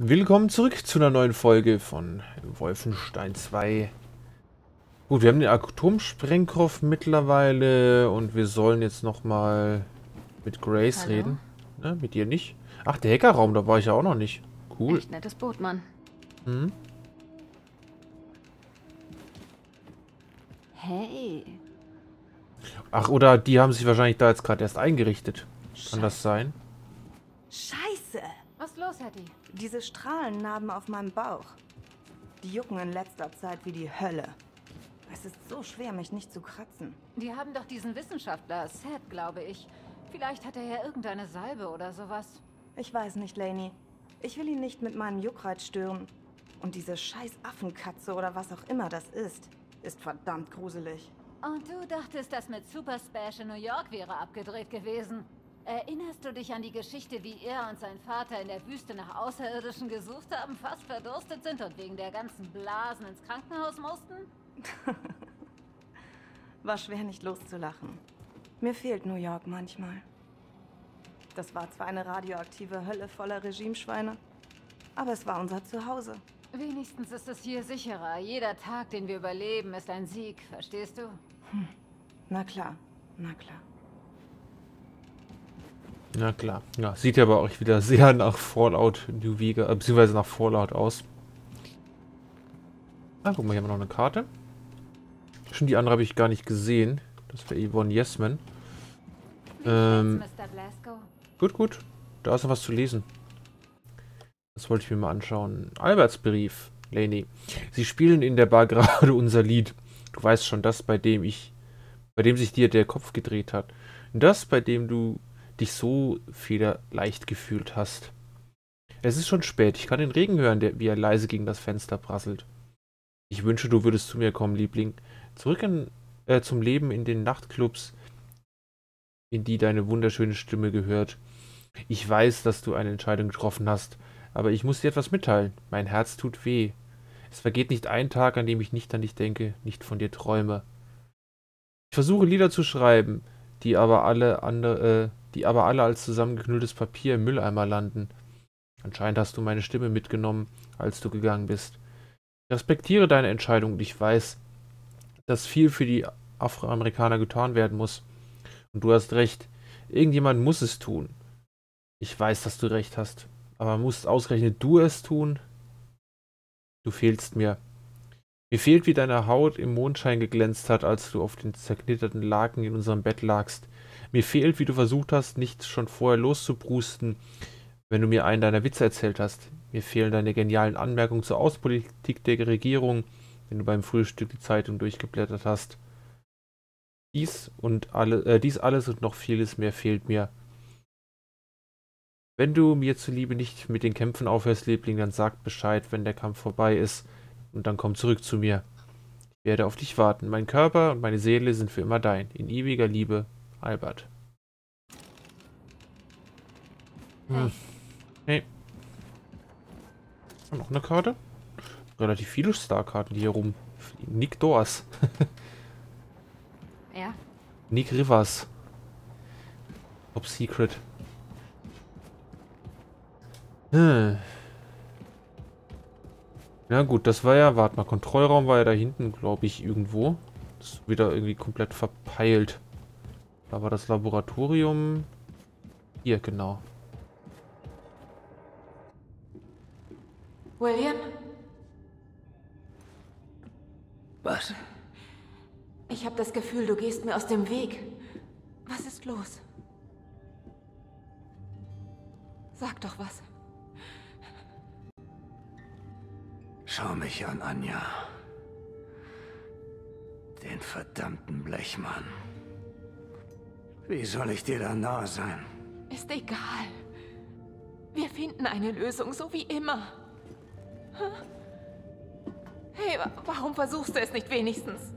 Willkommen zurück zu einer neuen Folge von Wolfenstein 2. Gut, wir haben den Atomsprengkopf mittlerweile und wir sollen jetzt nochmal mit Grace Hallo. Reden. Ne, mit dir nicht. Ach, der Hackerraum, da war ich ja auch noch nicht. Cool. Echt nettes Boot, Mann. Hm? Hey. Ach, oder die haben sich wahrscheinlich da jetzt gerade erst eingerichtet. Scheiße. Kann das sein? Scheiße! Was ist los, Hattie? Diese Strahlennarben auf meinem Bauch. Die jucken in letzter Zeit wie die Hölle. Es ist so schwer, mich nicht zu kratzen. Die haben doch diesen Wissenschaftler, Zed, glaube ich. Vielleicht hat er ja irgendeine Salbe oder sowas. Ich weiß nicht, Lainey. Ich will ihn nicht mit meinem Juckreiz stören. Und diese scheiß Affenkatze oder was auch immer das ist verdammt gruselig. Und du dachtest, das mit Super-Spash in New York wäre abgedreht gewesen. Erinnerst du dich an die Geschichte, wie er und sein Vater in der Wüste nach Außerirdischen gesucht haben, fast verdurstet sind und wegen der ganzen Blasen ins Krankenhaus mussten? War schwer, nicht loszulachen. Mir fehlt New York manchmal. Das war zwar eine radioaktive Hölle voller Regimeschweine, aber es war unser Zuhause. Wenigstens ist es hier sicherer. Jeder Tag, den wir überleben, ist ein Sieg, verstehst du? Hm. Na klar, na klar. Na klar. Ja, sieht ja aber auch wieder sehr nach Fallout New Vega, beziehungsweise nach Fallout aus. Ah, guck mal, hier haben wir noch eine Karte. Schon die andere habe ich gar nicht gesehen. Das wäre Yvonne Yesman. Gut, gut. Da ist noch was zu lesen. Das wollte ich mir mal anschauen. Alberts Brief, Lainey. Sie spielen in der Bar gerade unser Lied. Du weißt schon, das, bei dem sich dir der Kopf gedreht hat. Das, bei dem du dich so federleicht gefühlt hast. Es ist schon spät. Ich kann den Regen hören, wie er leise gegen das Fenster prasselt. Ich wünsche, du würdest zu mir kommen, Liebling. Zurück zum Leben in den Nachtclubs, in die deine wunderschöne Stimme gehört. Ich weiß, dass du eine Entscheidung getroffen hast, aber ich muss dir etwas mitteilen. Mein Herz tut weh. Es vergeht nicht ein Tag, an dem ich nicht an dich denke, nicht von dir träume. Ich versuche, Lieder zu schreiben, die aber alle als zusammengeknülltes Papier im Mülleimer landen. Anscheinend hast du meine Stimme mitgenommen, als du gegangen bist. Ich respektiere deine Entscheidung und ich weiß, dass viel für die Afroamerikaner getan werden muss. Und du hast recht, irgendjemand muss es tun. Ich weiß, dass du recht hast, aber musst ausgerechnet du es tun? Du fehlst mir. Mir fehlt, wie deine Haut im Mondschein geglänzt hat, als du auf den zerknitterten Laken in unserem Bett lagst. Mir fehlt, wie du versucht hast, nicht schon vorher loszubrusten, wenn du mir einen deiner Witze erzählt hast. Mir fehlen deine genialen Anmerkungen zur Außenpolitik der Regierung, wenn du beim Frühstück die Zeitung durchgeblättert hast. Dies alles und noch vieles mehr fehlt mir. Wenn du mir zuliebe nicht mit den Kämpfen aufhörst, Liebling, dann sag Bescheid, wenn der Kampf vorbei ist. Und dann komm zurück zu mir. Ich werde auf dich warten. Mein Körper und meine Seele sind für immer dein. In ewiger Liebe, Albert. Hm. Nee. Und noch eine Karte. Relativ viele Star-Karten, die hier rumfliegen. Nick Doors. Ja. Nick Rivers. Top Secret. Hm. Na gut, das war ja, warte mal, Kontrollraum war ja da hinten, glaube ich, irgendwo. Das ist wieder irgendwie komplett verpeilt. Da war das Laboratorium. Hier, genau. William? Was? Ich habe das Gefühl, du gehst mir aus dem Weg. Was ist los? Sag doch was. Schau mich an, Anja. Den verdammten Blechmann. Wie soll ich dir da nahe sein? Ist egal. Wir finden eine Lösung, so wie immer. Hey, warum versuchst du es nicht wenigstens?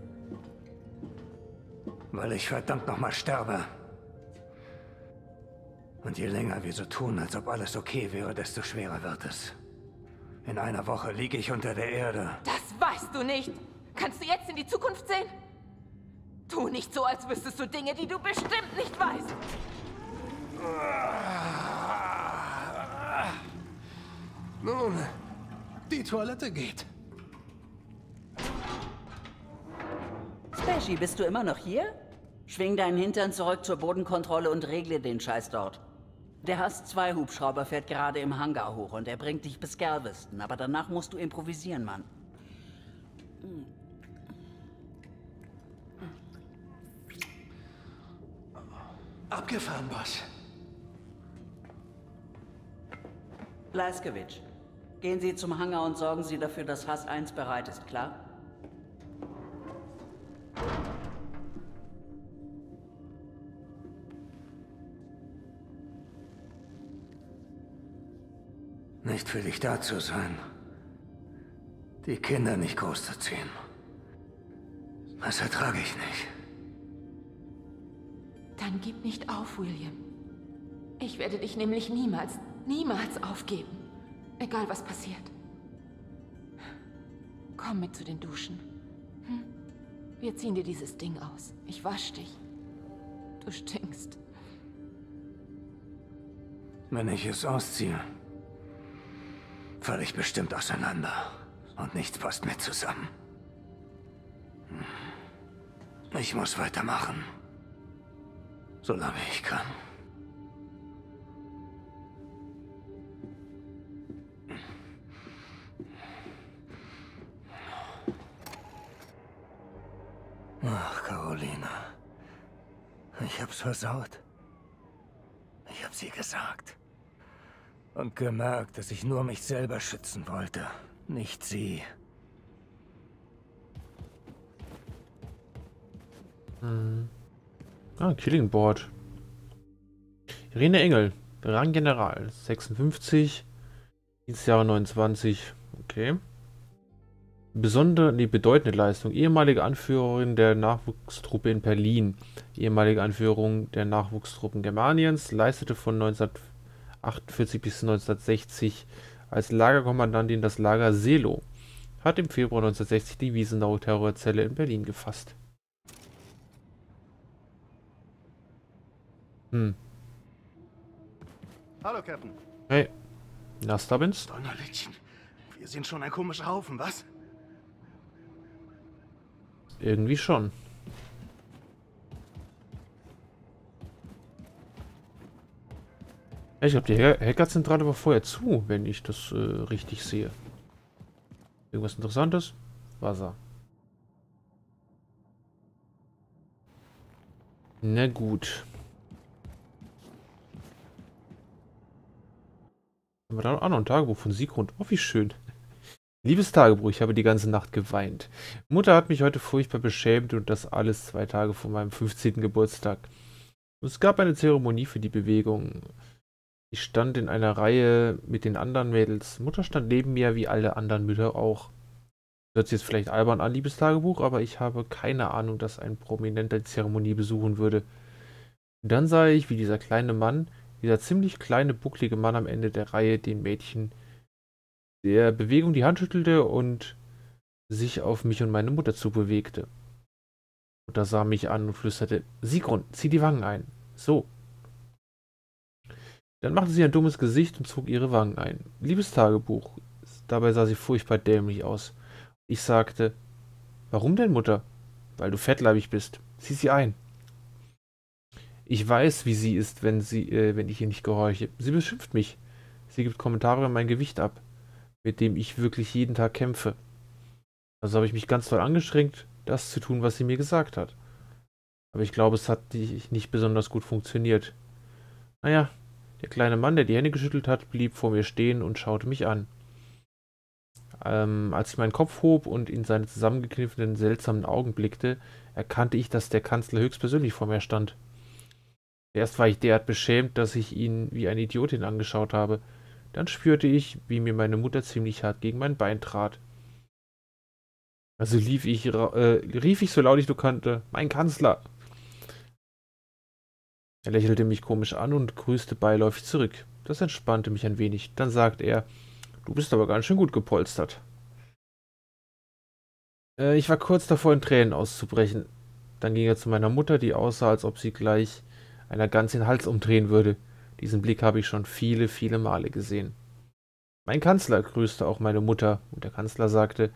Weil ich verdammt nochmal sterbe. Und je länger wir so tun, als ob alles okay wäre, desto schwerer wird es. In einer Woche liege ich unter der Erde. Das weißt du nicht! Kannst du jetzt in die Zukunft sehen? Tu nicht so, als wüsstest du Dinge, die du bestimmt nicht weißt! Nun, die Toilette geht. Speschi, bist du immer noch hier? Schwing deinen Hintern zurück zur Bodenkontrolle und regle den Scheiß dort. Der Hass-2-Hubschrauber fährt gerade im Hangar hoch und er bringt dich bis Galveston, aber danach musst du improvisieren, Mann. Abgefahren, Boss. Blazkowicz, gehen Sie zum Hangar und sorgen Sie dafür, dass Hass 1 bereit ist, klar? Nicht für dich da zu sein. Die Kinder nicht großzuziehen. Das ertrage ich nicht. Dann gib nicht auf, William. Ich werde dich nämlich niemals, niemals aufgeben. Egal, was passiert. Komm mit zu den Duschen. Hm? Wir ziehen dir dieses Ding aus. Ich wasche dich. Du stinkst. Wenn ich es ausziehe, falle ich bestimmt auseinander. Und nichts passt mir zusammen. Ich muss weitermachen. Solange ich kann. Ach, Carolina. Ich hab's versaut. Ich hab's ihr gesagt. Und gemerkt, dass ich nur mich selber schützen wollte. Nicht sie. Hm. Ah, Killingboard. Irene Engel, Rang General, 56, Dienstjahre 29, okay. Besondere, die bedeutende Leistung, ehemalige Anführerin der Nachwuchstruppe in Berlin, ehemalige Anführung der Nachwuchstruppen Germaniens, leistete von 1948 bis 1960 als Lagerkommandantin das Lager Seelow, hat im Februar 1960 die Wiesenauer Terrorzelle in Berlin gefasst. Hm. Hallo, Captain. Hey. Na, Stubbins? Donnerlichtchen. Wir sind schon ein komischer Haufen, was? Irgendwie schon. Ich glaube, die Hackerzentrale war vorher zu, wenn ich das richtig sehe. Irgendwas Interessantes? Wasser. Na gut. Haben wir da auch noch ein Tagebuch von Sigrun? Oh, wie schön. Liebes Tagebuch, ich habe die ganze Nacht geweint. Mutter hat mich heute furchtbar beschämt und das alles 2 Tage vor meinem 15. Geburtstag. Es gab eine Zeremonie für die Bewegung. Ich stand in einer Reihe mit den anderen Mädels. Mutter stand neben mir, wie alle anderen Mütter auch. Hört sich jetzt vielleicht albern an, liebes Tagebuch, aber ich habe keine Ahnung, dass ein Prominenter die Zeremonie besuchen würde. Und dann sah ich, wie dieser kleine Mann... Dieser ziemlich kleine, bucklige Mann am Ende der Reihe den Mädchen der Bewegung die Hand schüttelte und sich auf mich und meine Mutter zubewegte. Mutter sah mich an und flüsterte, Sigrun, zieh die Wangen ein. So. Dann machte sie ein dummes Gesicht und zog ihre Wangen ein. Liebes Tagebuch. Dabei sah sie furchtbar dämlich aus. Ich sagte, warum denn, Mutter? Weil du fettleibig bist. Zieh sie ein. Ich weiß, wie sie ist, wenn ich ihr nicht gehorche. Sie beschimpft mich. Sie gibt Kommentare über mein Gewicht ab, mit dem ich wirklich jeden Tag kämpfe. Also habe ich mich ganz doll angestrengt, das zu tun, was sie mir gesagt hat. Aber ich glaube, es hat nicht besonders gut funktioniert. Naja, der kleine Mann, der die Hände geschüttelt hat, blieb vor mir stehen und schaute mich an. Als ich meinen Kopf hob und in seine zusammengekniffenen, seltsamen Augen blickte, erkannte ich, dass der Kanzler höchstpersönlich vor mir stand. Erst war ich derart beschämt, dass ich ihn wie eine Idiotin angeschaut habe. Dann spürte ich, wie mir meine Mutter ziemlich hart gegen mein Bein trat. Also rief ich so laut ich nur konnte, mein Kanzler! Er lächelte mich komisch an und grüßte beiläufig zurück. Das entspannte mich ein wenig. Dann sagte er, du bist aber ganz schön gut gepolstert. Ich war kurz davor, in Tränen auszubrechen. Dann ging er zu meiner Mutter, die aussah, als ob sie gleich... einer ganz den Hals umdrehen würde. Diesen Blick habe ich schon viele, viele Male gesehen. Mein Kanzler grüßte auch meine Mutter, und der Kanzler sagte,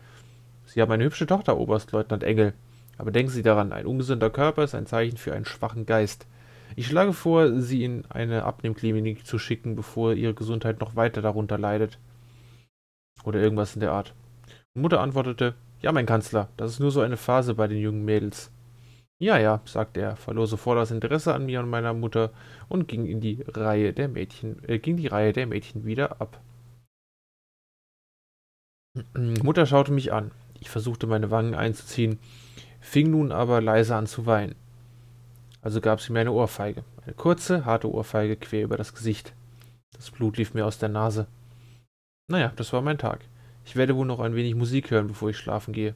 Sie haben eine hübsche Tochter, Oberstleutnant Engel. Aber denken Sie daran, ein ungesunder Körper ist ein Zeichen für einen schwachen Geist. Ich schlage vor, Sie in eine Abnehmklinik zu schicken, bevor Ihre Gesundheit noch weiter darunter leidet. Oder irgendwas in der Art. Und Mutter antwortete, ja, mein Kanzler, das ist nur so eine Phase bei den jungen Mädels. Ja, ja, sagte er, verlor sofort das Interesse an mir und meiner Mutter und ging in die Reihe der Mädchen, wieder ab. Mutter schaute mich an. Ich versuchte, meine Wangen einzuziehen, fing nun aber leise an zu weinen. Also gab sie mir eine Ohrfeige. Eine kurze, harte Ohrfeige quer über das Gesicht. Das Blut lief mir aus der Nase. Naja, das war mein Tag. Ich werde wohl noch ein wenig Musik hören, bevor ich schlafen gehe.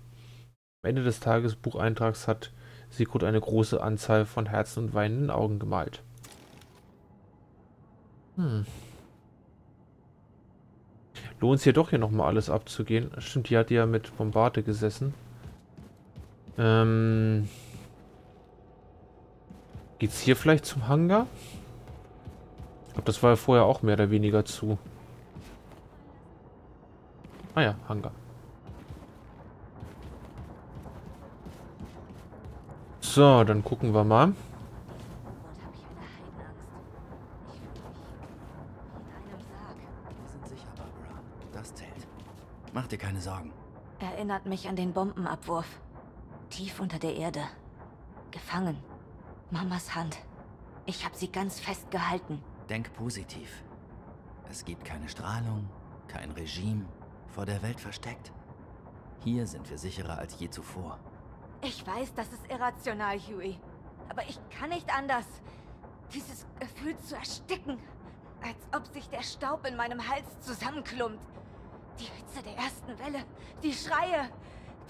Am Ende des Tagesbucheintrags hat Sigrun eine große Anzahl von Herzen und weinenden Augen gemalt. Lohnt es hier doch nochmal alles abzugehen? Stimmt, die hat ja mit Bombarde gesessen. Geht's hier vielleicht zum Hangar? Ich glaube, das war ja vorher auch mehr oder weniger zu. Ah ja, Hangar. So, dann gucken wir mal. Das zählt. Mach dir keine Sorgen. Erinnert mich an den Bombenabwurf. Tief unter der Erde. Gefangen. Mamas Hand. Ich habe sie ganz fest gehalten. Denk positiv. Es gibt keine Strahlung, kein Regime, vor der Welt versteckt. Hier sind wir sicherer als je zuvor. Ich weiß, das ist irrational, Huey. Aber ich kann nicht anders. Dieses Gefühl zu ersticken, als ob sich der Staub in meinem Hals zusammenklumpt. Die Hitze der ersten Welle, die Schreie,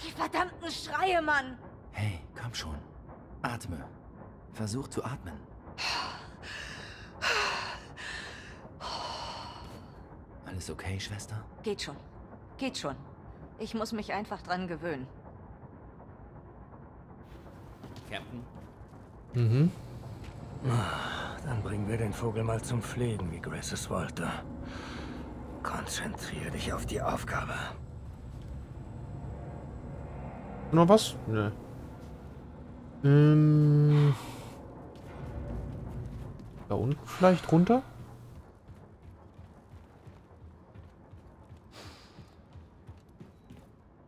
die verdammten Schreie, Mann. Hey, komm schon. Atme. Versuch zu atmen. Alles okay, Schwester? Geht schon. Geht schon. Ich muss mich einfach dran gewöhnen. Captain? Mhm. Dann bringen wir den Vogel mal zum Pflegen, wie Grace es wollte. Konzentriere dich auf die Aufgabe. Noch was? Nö. Da unten vielleicht runter?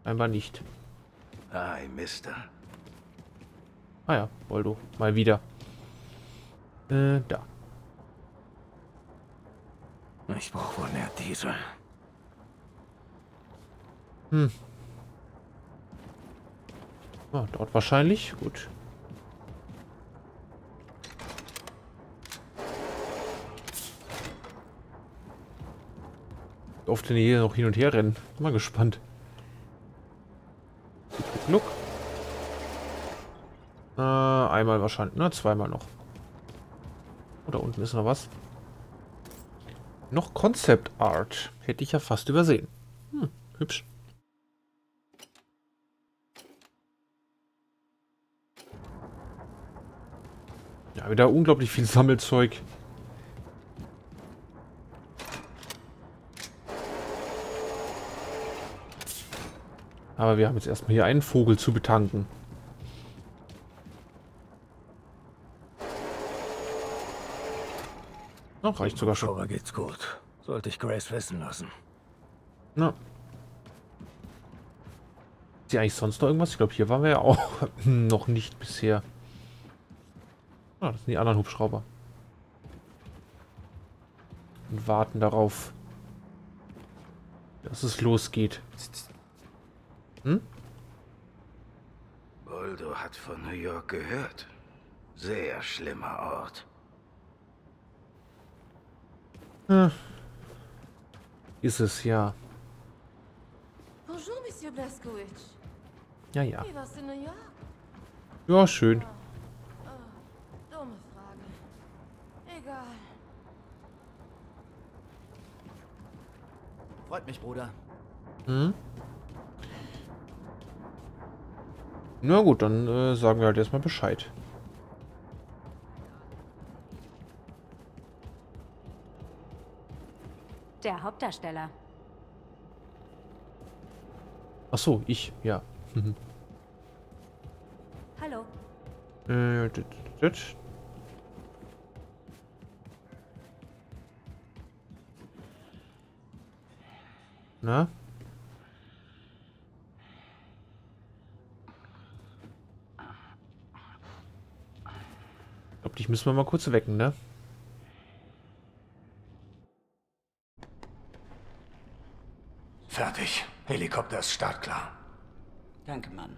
Einmal nicht. Hi, Mister. Ah ja, Voldo. Mal wieder. Da. Ich brauche wohl mehr Diesel. Ah, dort wahrscheinlich. Gut. Wie oft denn hier noch hin und her rennen? Bin mal gespannt. Look. Einmal wahrscheinlich. Na, zweimal noch. Oh, da unten ist noch was. Noch Concept Art. Hätte ich ja fast übersehen. Hübsch. Ja, wieder unglaublich viel Sammelzeug. Aber wir haben jetzt erstmal hier einen Vogel zu betanken. Noch reicht sogar schon. Aber geht's gut. Sollte ich Grace wissen lassen. Na. Ist hier eigentlich sonst noch irgendwas? Ich glaube, hier waren wir ja auch noch nicht bisher. Ah, das sind die anderen Hubschrauber. Und warten darauf, dass es losgeht. Voldo hat von New York gehört. Sehr schlimmer Ort. Ist es ja. Bonjour, Monsieur Blazkowicz. Ja, ja. Wie war's in New York? Ja, schön. Oh, dumme Frage. Egal. Freut mich, Bruder. Na gut, dann sagen wir halt erstmal Bescheid. Der Hauptdarsteller. Ach so, ich, ja. Hallo. Na? Ich glaube, dich müssen wir mal kurz wecken, ne? Fertig. Helikopter ist startklar. Danke, Mann.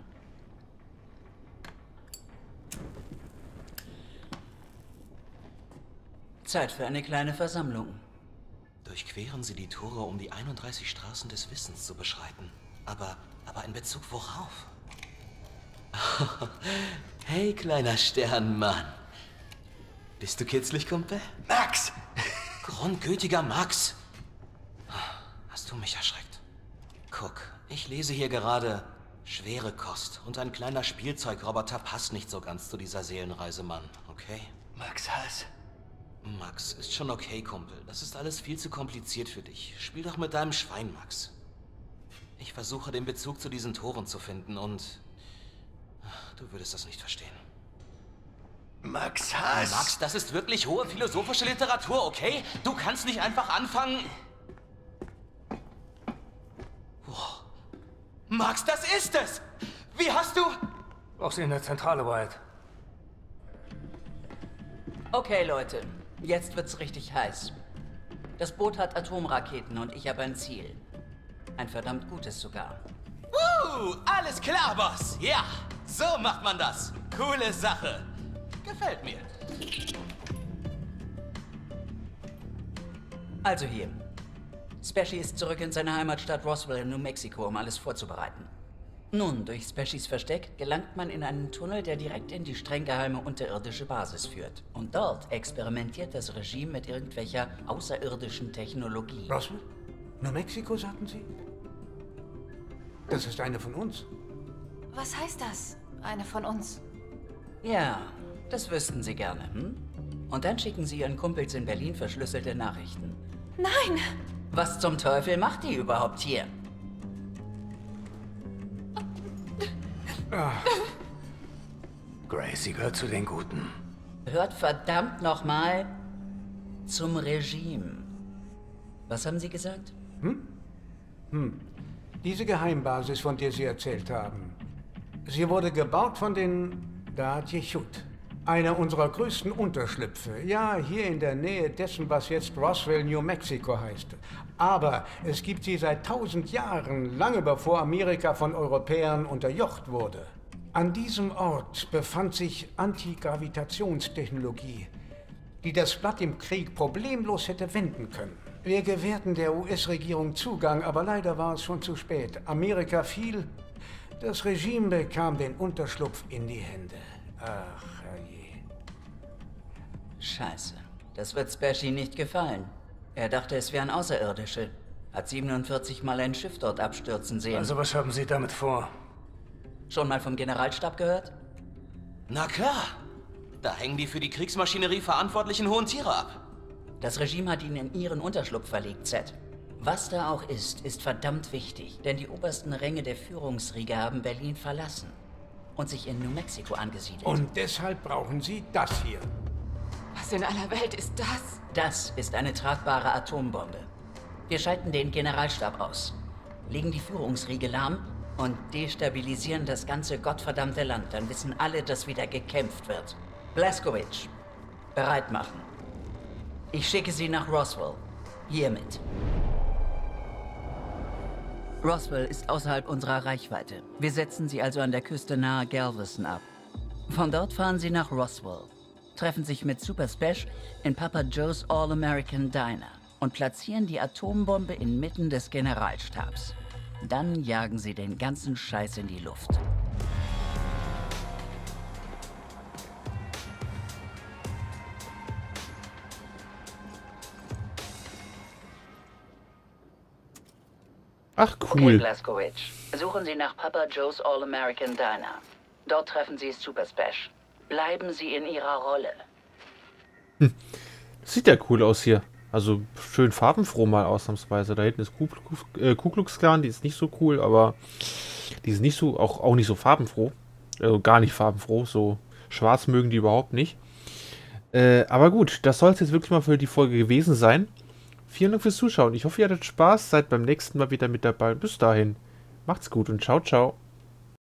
Zeit für eine kleine Versammlung. Durchqueren Sie die Tore, um die 31 Straßen des Wissens zu beschreiten. Aber in Bezug worauf? Oh, hey, kleiner Sternmann. Bist du kitzlig, Kumpel? Max! Grundgütiger Max! Hast du mich erschreckt? Guck, ich lese hier gerade schwere Kost und ein kleiner Spielzeugroboter passt nicht so ganz zu dieser Seelenreise, Mann, okay? Max Hass. Max, ist schon okay, Kumpel. Das ist alles viel zu kompliziert für dich. Spiel doch mit deinem Schwein, Max. Ich versuche, den Bezug zu diesen Toren zu finden und... Du würdest das nicht verstehen. Max Hass! Max, das ist wirklich hohe philosophische Literatur, okay? Du kannst nicht einfach anfangen... Wow. Max, das ist es! Wie hast du... Brauchst du in der Zentrale, Wyatt. Okay, Leute. Jetzt wird's richtig heiß. Das Boot hat Atomraketen und ich habe ein Ziel. Ein verdammt gutes sogar. Alles klar, Boss. Ja, so macht man das. Coole Sache. Gefällt mir. Also hier. Speshy ist zurück in seine Heimatstadt Roswell in New Mexico, um alles vorzubereiten. Nun, durch Speshys Versteck gelangt man in einen Tunnel, der direkt in die streng geheime unterirdische Basis führt. Und dort experimentiert das Regime mit irgendwelcher außerirdischen Technologie. Roswell? New Mexico, sagten Sie? Das ist eine von uns. Was heißt das? Eine von uns? Ja, das wüssten Sie gerne, hm? Und dann schicken Sie Ihren Kumpels in Berlin verschlüsselte Nachrichten. Nein! Was zum Teufel macht die überhaupt hier? Gracie gehört zu den Guten. Hört verdammt nochmal zum Regime. Was haben Sie gesagt? Diese Geheimbasis, von der Sie erzählt haben, sie wurde gebaut von den Tschichut, einer unserer größten Unterschlüpfe. Ja, hier in der Nähe dessen, was jetzt Roswell, New Mexico heißt. Aber es gibt sie seit 1000 Jahren, lange bevor Amerika von Europäern unterjocht wurde. An diesem Ort befand sich Antigravitationstechnologie, die das Blatt im Krieg problemlos hätte wenden können. Wir gewährten der US-Regierung Zugang, aber leider war es schon zu spät. Amerika fiel, das Regime bekam den Unterschlupf in die Hände. Ach, herrje. Scheiße. Das wird Speshy nicht gefallen. Er dachte, es wären Außerirdische. Hat 47 Mal ein Schiff dort abstürzen sehen. Also was haben Sie damit vor? Schon mal vom Generalstab gehört? Na klar. Da hängen die für die Kriegsmaschinerie verantwortlichen hohen Tiere ab. Das Regime hat ihn in ihren Unterschlupf verlegt, Zed. Was da auch ist, ist verdammt wichtig. Denn die obersten Ränge der Führungsriege haben Berlin verlassen und sich in New Mexico angesiedelt. Und deshalb brauchen Sie das hier. Was in aller Welt ist das? Das ist eine tragbare Atombombe. Wir schalten den Generalstab aus, legen die Führungsriege lahm und destabilisieren das ganze gottverdammte Land. Dann wissen alle, dass wieder gekämpft wird. Blazkowicz, bereit machen. Ich schicke Sie nach Roswell. Hiermit. Roswell ist außerhalb unserer Reichweite. Wir setzen Sie also an der Küste nahe Galveston ab. Von dort fahren Sie nach Roswell, treffen sich mit Super Spesh in Papa Joe's All American Diner und platzieren die Atombombe inmitten des Generalstabs. Dann jagen Sie den ganzen Scheiß in die Luft. Ach, cool. Okay, Blazkowicz. Suchen Sie nach Papa Joe's All-American Diner. Dort treffen Sie Super-Spash. Bleiben Sie in Ihrer Rolle. Sieht ja cool aus hier. Also schön farbenfroh mal ausnahmsweise. Da hinten ist Ku-Klux-Klan, die ist nicht so cool, aber die ist nicht so, auch nicht so farbenfroh. Also gar nicht farbenfroh, so schwarz mögen die überhaupt nicht. Aber gut, das soll es jetzt wirklich mal für die Folge gewesen sein. Vielen Dank fürs Zuschauen. Ich hoffe, ihr hattet Spaß. Seid beim nächsten Mal wieder mit dabei. Bis dahin. Macht's gut und ciao, ciao.